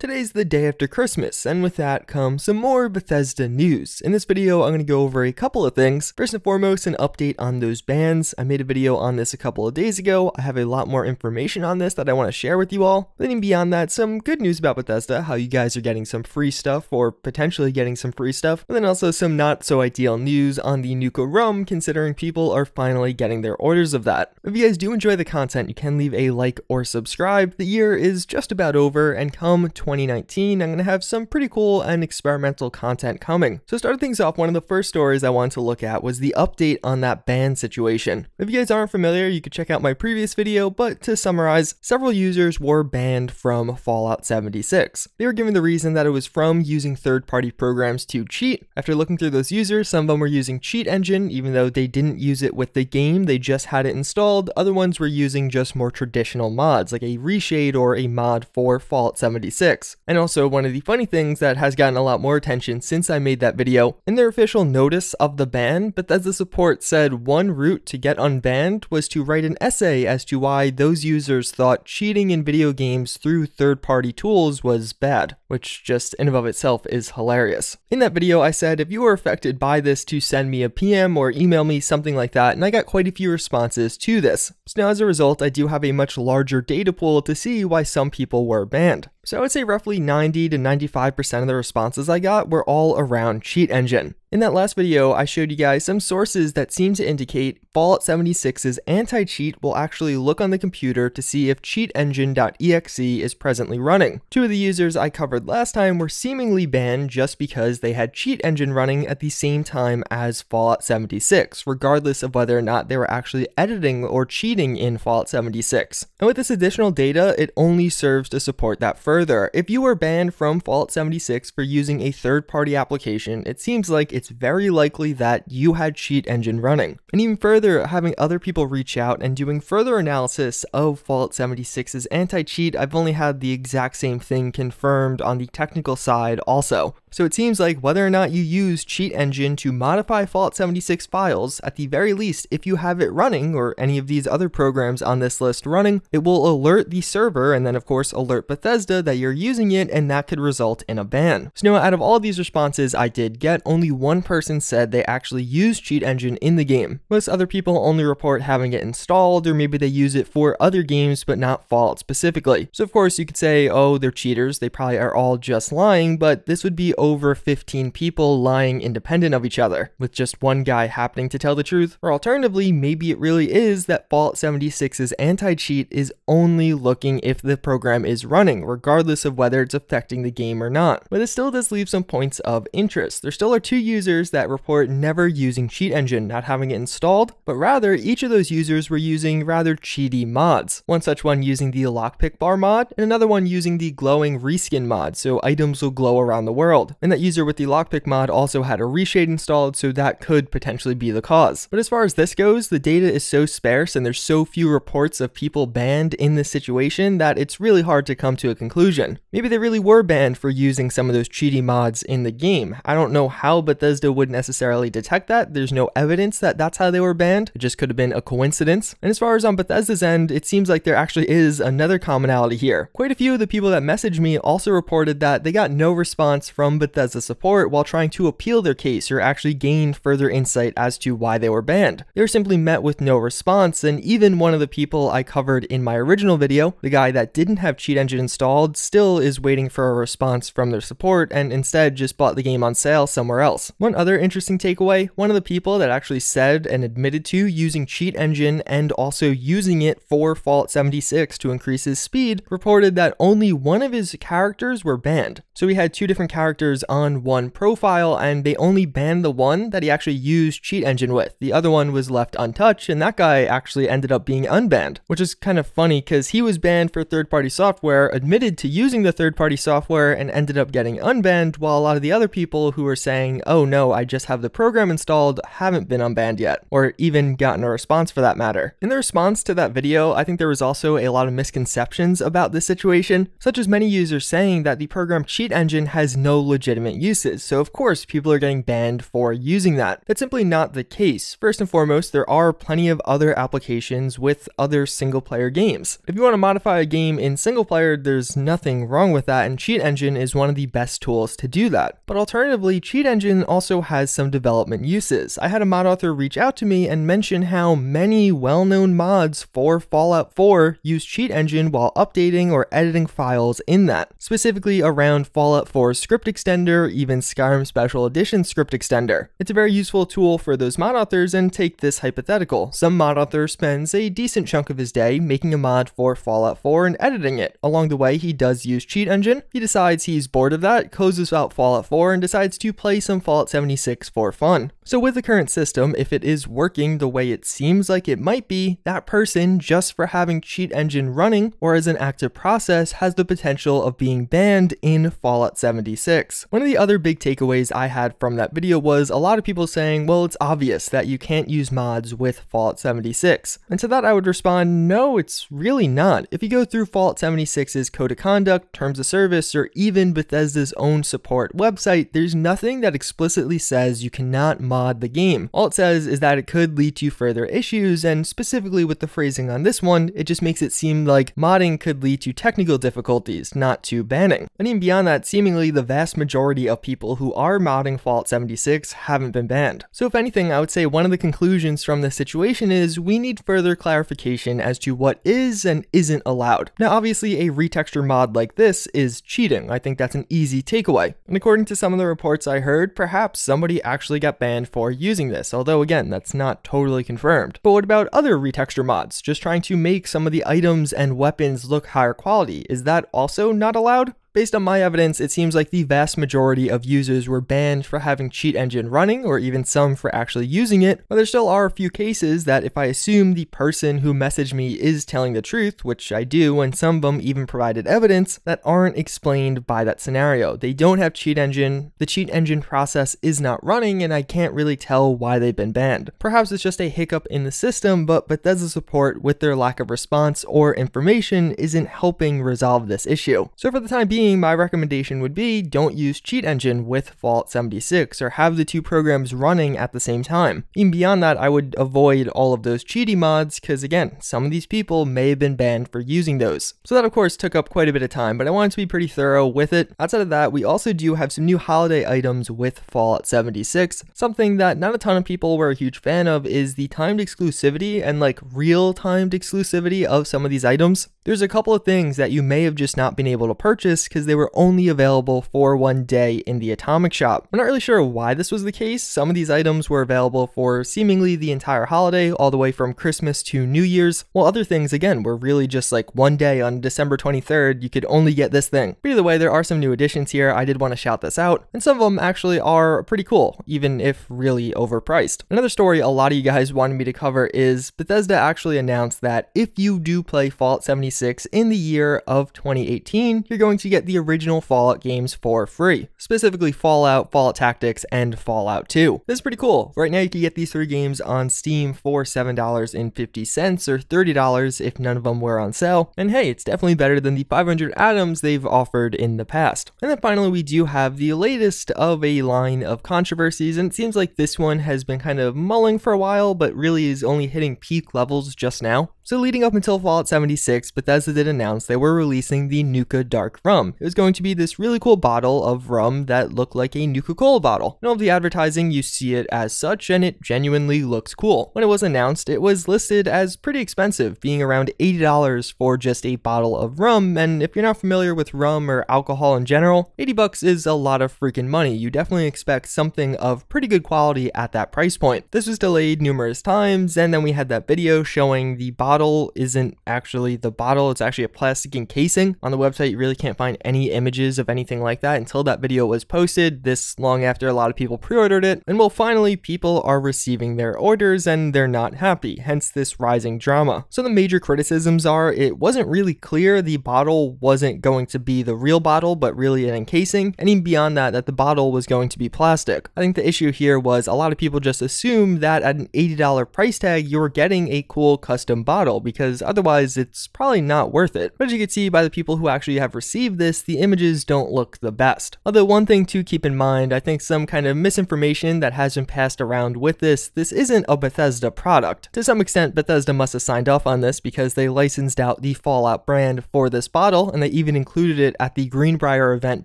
Today's the day after Christmas, and with that comes some more Bethesda news. In this video, I'm going to go over a couple of things. First and foremost, an update on those bans. I made a video on this a couple of days ago. I have a lot more information on this that I want to share with you all. Then beyond that, some good news about Bethesda, how you guys are getting some free stuff, or potentially getting some free stuff. And then also some not so ideal news on the Nuka Rum, considering people are finally getting their orders of that. If you guys do enjoy the content, you can leave a like or subscribe. The year is just about over, and come 2019, I'm going to have some pretty cool and experimental content coming. So starting things off, one of the first stories I wanted to look at was the update on that ban situation. If you guys aren't familiar, you could check out my previous video, but to summarize, several users were banned from Fallout 76. They were given the reason that it was from using third-party programs to cheat. After looking through those users, some of them were using Cheat Engine, even though they didn't use it with the game, they just had it installed. Other ones were using just more traditional mods, like a Reshade or a mod for Fallout 76. And also, one of the funny things that has gotten a lot more attention since I made that video, in their official notice of the ban, Bethesda support said one route to get unbanned was to write an essay as to why those users thought cheating in video games through third-party tools was bad, which just in and of itself is hilarious. In that video, I said if you were affected by this to send me a PM or email me, something like that, and I got quite a few responses to this. So now as a result, I do have a much larger data pool to see why some people were banned. So I would say roughly 90 to 95% of the responses I got were all around Cheat Engine. In that last video, I showed you guys some sources that seem to indicate Fallout 76's anti-cheat will actually look on the computer to see if cheatengine.exe is presently running. Two of the users I covered last time were seemingly banned just because they had Cheat Engine running at the same time as Fallout 76, regardless of whether or not they were actually editing or cheating in Fallout 76. And with this additional data, it only serves to support that further. If you were banned from Fallout 76 for using a third-party application, it seems like it's very likely that you had Cheat Engine running. And even further, having other people reach out and doing further analysis of Fallout 76's anti-cheat, I've only had the exact same thing confirmed on the technical side also. So it seems like whether or not you use Cheat Engine to modify Fallout 76 files, at the very least, if you have it running or any of these other programs on this list running, it will alert the server and then of course alert Bethesda that you're using it, and that could result in a ban. So now out of all these responses I did get, only one person said they actually use Cheat Engine in the game. Most other people only report having it installed, or maybe they use it for other games but not Fallout specifically. So of course you could say, oh, they're cheaters, they probably are all just lying, but this would be over 15 people lying independent of each other, with just one guy happening to tell the truth. Or alternatively, maybe it really is that Fallout 76's anti-cheat is only looking if the program is running, regardless of whether it's affecting the game or not. But it still does leave some points of interest. There still are two users that report never using Cheat Engine, not having it installed, but rather each of those users were using rather cheaty mods. One such one using the lockpick bar mod, and another one using the glowing reskin mod, so items will glow around the world. And that user with the lockpick mod also had a reshade installed, so that could potentially be the cause. But as far as this goes, the data is so sparse and there's so few reports of people banned in this situation that it's really hard to come to a conclusion. Maybe they really were banned for using some of those cheaty mods in the game. I don't know how Bethesda would necessarily detect that. There's no evidence that that's how they were banned. It just could have been a coincidence. And as far as on Bethesda's end, it seems like there actually is another commonality here. Quite a few of the people that messaged me also reported that they got no response from Bethesda support while trying to appeal their case or actually gain further insight as to why they were banned. They were simply met with no response, and even one of the people I covered in my original video, the guy that didn't have Cheat Engine installed, still is waiting for a response from their support and instead just bought the game on sale somewhere else. One other interesting takeaway, one of the people that actually said and admitted to using Cheat Engine and also using it for Fallout 76 to increase his speed reported that only one of his characters were banned. So he had two different characters on one profile, and they only banned the one that he actually used Cheat Engine with. The other one was left untouched, and that guy actually ended up being unbanned, which is kind of funny because he was banned for third-party software, admitted to using the third-party software, and ended up getting unbanned, while a lot of the other people who were saying, oh no, I just have the program installed, haven't been unbanned yet, or even gotten a response for that matter. In the response to that video, I think there was also a lot of misconceptions about this situation, such as many users saying that the program Cheat Engine has no legitimacy legitimate uses, so of course people are getting banned for using that. That's simply not the case. First and foremost, there are plenty of other applications with other single player games. If you want to modify a game in single player, there's nothing wrong with that, and Cheat Engine is one of the best tools to do that. But alternatively, Cheat Engine also has some development uses. I had a mod author reach out to me and mention how many well-known mods for Fallout 4 use Cheat Engine while updating or editing files in that, specifically around Fallout 4's Script Extender, even Skyrim Special Edition Script Extender. It's a very useful tool for those mod authors, and take this hypothetical. Some mod author spends a decent chunk of his day making a mod for Fallout 4 and editing it. Along the way, he does use Cheat Engine. He decides he's bored of that, closes out Fallout 4, and decides to play some Fallout 76 for fun. So with the current system, if it is working the way it seems like it might be, that person, just for having Cheat Engine running or as an active process, has the potential of being banned in Fallout 76. One of the other big takeaways I had from that video was a lot of people saying, well, it's obvious that you can't use mods with Fallout 76. And to that I would respond, no, it's really not. If you go through Fallout 76's code of conduct, terms of service, or even Bethesda's own support website, there's nothing that explicitly says you cannot mod the game. All it says is that it could lead to further issues, and specifically with the phrasing on this one, it just makes it seem like modding could lead to technical difficulties, not to banning. And even beyond that, seemingly the vast majority of people who are modding Fallout 76 haven't been banned. So if anything, I would say one of the conclusions from this situation is we need further clarification as to what is and isn't allowed. Now obviously a retexture mod like this is cheating. I think that's an easy takeaway. And according to some of the reports I heard, perhaps somebody actually got banned for using this, although again, that's not totally confirmed. But what about other retexture mods, just trying to make some of the items and weapons look higher quality? Is that also not allowed? Based on my evidence, it seems like the vast majority of users were banned for having Cheat Engine running, or even some for actually using it, but there still are a few cases that if I assume the person who messaged me is telling the truth, which I do, and some of them even provided evidence, that aren't explained by that scenario. They don't have Cheat Engine, the Cheat Engine process is not running, and I can't really tell why they've been banned. Perhaps it's just a hiccup in the system, but Bethesda's support with their lack of response or information isn't helping resolve this issue. So for the time being, my recommendation would be don't use Cheat Engine with Fallout 76 or have the two programs running at the same time. Even beyond that, I would avoid all of those cheaty mods because again, some of these people may have been banned for using those. So that of course took up quite a bit of time, but I wanted to be pretty thorough with it. Outside of that, we also do have some new holiday items with Fallout 76. Something that not a ton of people were a huge fan of is the timed exclusivity and like real timed exclusivity of some of these items. There's a couple of things that you may have just not been able to purchase because they were only available for one day in the Atomic Shop. I'm not really sure why this was the case. Some of these items were available for seemingly the entire holiday, all the way from Christmas to New Year's, while other things, again, were really just like one day on December 23rd, you could only get this thing. But either way, there are some new additions here. I did want to shout this out, and some of them actually are pretty cool, even if really overpriced. Another story a lot of you guys wanted me to cover is Bethesda actually announced that if you do play Fallout 76 in the year of 2018, you're going to get the original Fallout games for free, specifically Fallout, Fallout Tactics, and Fallout 2. This is pretty cool. Right now you can get these three games on Steam for $7.50 or $30 if none of them were on sale, and hey, it's definitely better than the 500 items they've offered in the past. And then finally we do have the latest of a line of controversies, and it seems like this one has been kind of mulling for a while, but really is only hitting peak levels just now. So leading up until Fallout 76, Bethesda did announce they were releasing the Nuka Dark Rum. It was going to be this really cool bottle of rum that looked like a Nuka Cola bottle. In all of the advertising, you see it as such, and it genuinely looks cool. When it was announced, it was listed as pretty expensive, being around $80 for just a bottle of rum, and if you're not familiar with rum or alcohol in general, $80 is a lot of freaking money. You definitely expect something of pretty good quality at that price point. This was delayed numerous times, and then we had that video showing the bottle isn't actually the bottle, it's actually a plastic encasing. On the website, you really can't find any images of anything like that until that video was posted this long after a lot of people pre-ordered it. And well, finally, people are receiving their orders and they're not happy, hence this rising drama. So the major criticisms are it wasn't really clear the bottle wasn't going to be the real bottle, but really an encasing, and even beyond that, that the bottle was going to be plastic. I think the issue here was a lot of people just assume that at an $80 price tag, you're getting a cool custom bottle, bottle, because otherwise it's probably not worth it. But as you can see by the people who actually have received this, the images don't look the best. Although one thing to keep in mind, I think some kind of misinformation that has been passed around with this isn't a Bethesda product. To some extent, Bethesda must have signed off on this because they licensed out the Fallout brand for this bottle, and they even included it at the Greenbrier event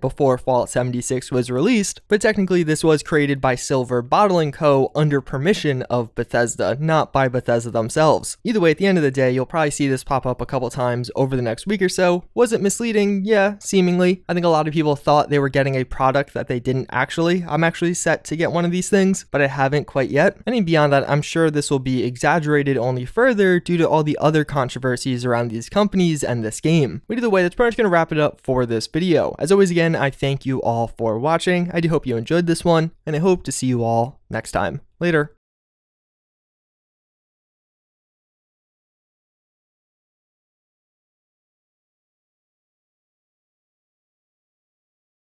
before Fallout 76 was released, but technically this was created by Silver Bottling Co. under permission of Bethesda, not by Bethesda themselves. Either way, at the end of the day, you'll probably see this pop up a couple times over the next week or so. Was it misleading? Yeah, seemingly. I think a lot of people thought they were getting a product that they didn't actually. I'm actually set to get one of these things, but I haven't quite yet. I mean, beyond that, I'm sure this will be exaggerated only further due to all the other controversies around these companies and this game. But either way, that's pretty much going to wrap it up for this video. As always, again, I thank you all for watching. I do hope you enjoyed this one, and I hope to see you all next time. Later.